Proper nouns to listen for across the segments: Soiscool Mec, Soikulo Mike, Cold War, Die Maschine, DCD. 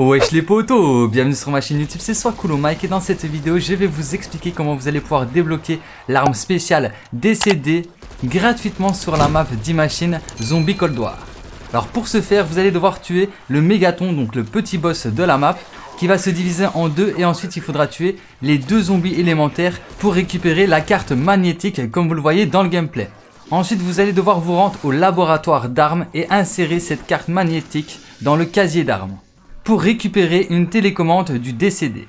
Wesh les potos, bienvenue sur ma chaîne YouTube, c'est Soikulo Mike et dans cette vidéo je vais vous expliquer comment vous allez pouvoir débloquer l'arme spéciale DCD gratuitement sur la map Die Maschine Zombie Cold War. Alors pour ce faire, vous allez devoir tuer le mégaton, donc le petit boss de la map, qui va se diviser en deux et ensuite il faudra tuer les deux zombies élémentaires pour récupérer la carte magnétique comme vous le voyez dans le gameplay. Ensuite vous allez devoir vous rendre au laboratoire d'armes et insérer cette carte magnétique dans le casier d'armes pour récupérer une télécommande du DCD.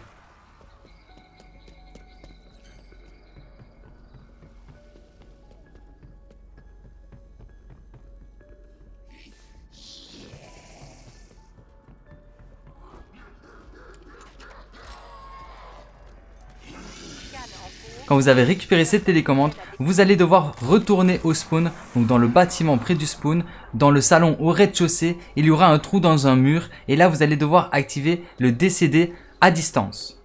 Quand vous avez récupéré cette télécommande, vous allez devoir retourner au spawn, donc dans le bâtiment près du spawn, dans le salon au rez-de-chaussée, il y aura un trou dans un mur et là vous allez devoir activer le DCD à distance.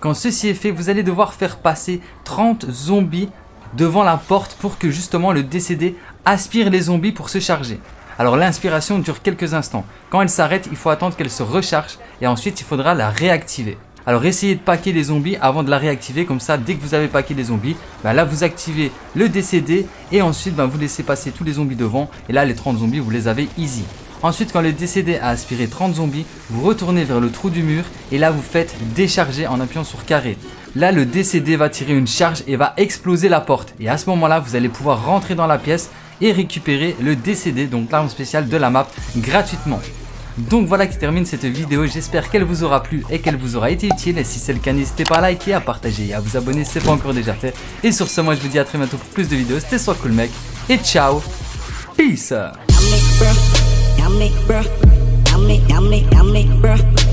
Quand ceci est fait, vous allez devoir faire passer 30 zombies devant la porte pour que justement le DCD aspire les zombies pour se charger. Alors l'inspiration dure quelques instants. Quand elle s'arrête, il faut attendre qu'elle se recharge et ensuite il faudra la réactiver. Alors essayez de packer les zombies avant de la réactiver, comme ça dès que vous avez packé les zombies, là vous activez le DCD et ensuite vous laissez passer tous les zombies devant et là les 30 zombies vous les avez easy. Ensuite, quand le DCD a aspiré 30 zombies, vous retournez vers le trou du mur et là vous faites décharger en appuyant sur carré. Là, le DCD va tirer une charge et va exploser la porte. Et à ce moment-là, vous allez pouvoir rentrer dans la pièce et récupérer le DCD, donc l'arme spéciale de la map, gratuitement. Donc voilà qui termine cette vidéo, j'espère qu'elle vous aura plu et qu'elle vous aura été utile. Et si c'est le cas, n'hésitez pas à liker, à partager et à vous abonner si ce n'est pas encore déjà fait. Et sur ce, moi je vous dis à très bientôt pour plus de vidéos, c'était Soiscool Mec et ciao, peace. I'm Nick, bruh. I'm Nick, bruh. I'm Nick, bruh.